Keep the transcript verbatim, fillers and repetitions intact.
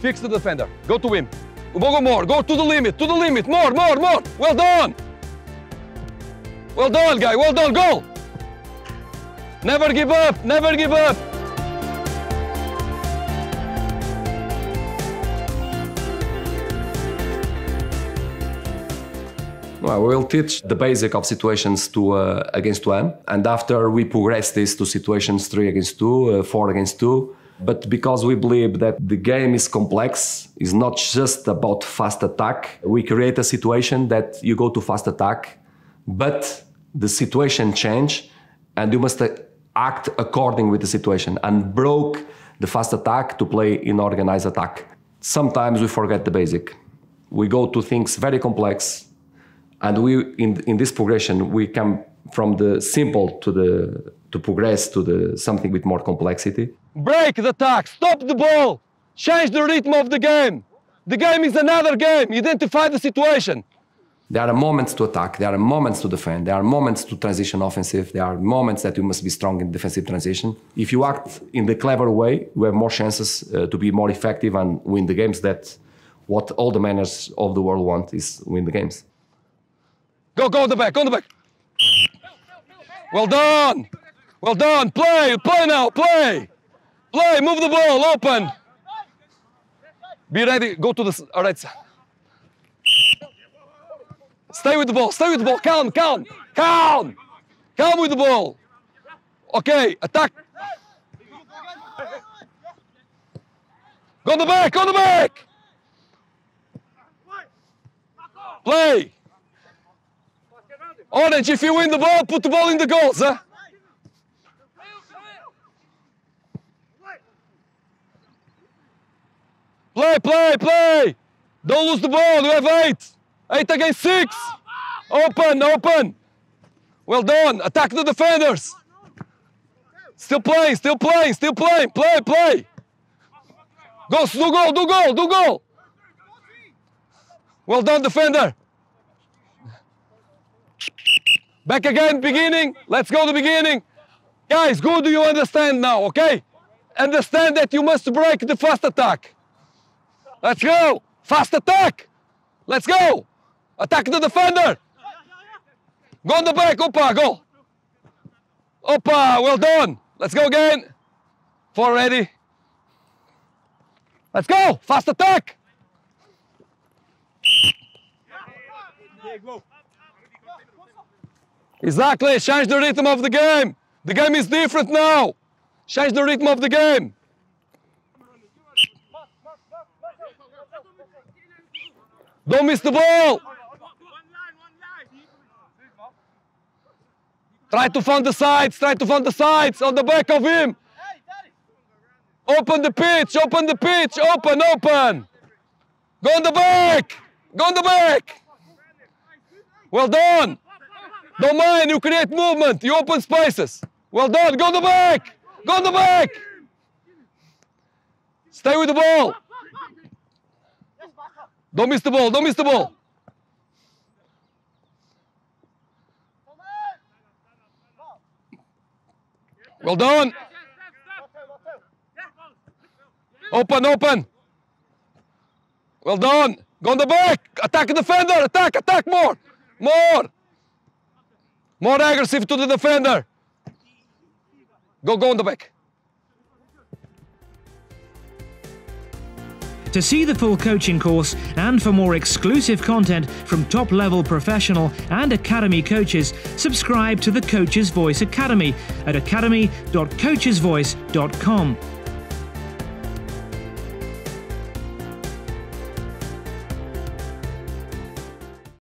Fix the defender. Go to him. Ubogo more. Go to the limit. To the limit. More, more, more. Well done. Well done, guy. Well done. Goal. Never give up. Never give up. Well, we'll teach the basic of situations to uh, against one, and after we progress this to situations three against two, uh, four against two. But because we believe that the game is complex, it's not just about fast attack. We create a situation that you go to fast attack, but the situation change, and you must act according with the situation and broke the fast attack to play in organized attack. Sometimes we forget the basic. We go to things very complex, and we in in this progression we come from the simple to the to progress to the something with more complexity. Break the attack, stop the ball, change the rhythm of the game. The game is another game, identify the situation. There are moments to attack, there are moments to defend, there are moments to transition offensive, there are moments that you must be strong in defensive transition. If you act in the clever way, you have more chances uh, to be more effective and win the games. That what all the managers of the world want, is win the games. Go, go on the back, on the back. Well done, well done, play, play now, play. Play, move the ball, open. Be ready, go to the right side. Stay with the ball, stay with the ball, calm, calm, calm. Calm with the ball. Okay, attack. Go on the back, go on the back. Play. Orange, if you win the ball, put the ball in the goals, huh? Play, play, play! Don't lose the ball, you have eight! Eight against six! Open, open! Well done, attack the defenders! Still playing, still playing, still playing, play, play! Go, do goal, do goal, do goal! Well done, defender! Back again, beginning, let's go to the beginning! Guys, good, do you understand now, okay? Understand that you must break the fast attack. Let's go! Fast attack! Let's go! Attack the defender! Go on the back, Opa, go! Opa, well done! Let's go again! Four ready! Let's go! Fast attack! Exactly! Change the rhythm of the game! The game is different now! Change the rhythm of the game! Don't miss the ball! Try to find the sides, try to find the sides on the back of him! Open the pitch, open the pitch, open, open! Go on the back! Go on the back! Well done! Don't mind, you create movement, you open spaces! Well done, go on the back! Go on the back! Stay with the ball! Don't miss the ball, don't miss the ball. Well done. Open, open. Well done. Go on the back. Attack the defender. Attack, attack more. More. More aggressive to the defender. Go, go on the back. To see the full coaching course and for more exclusive content from top-level professional and academy coaches, subscribe to the Coaches' Voice Academy at academy dot coaches voice dot com.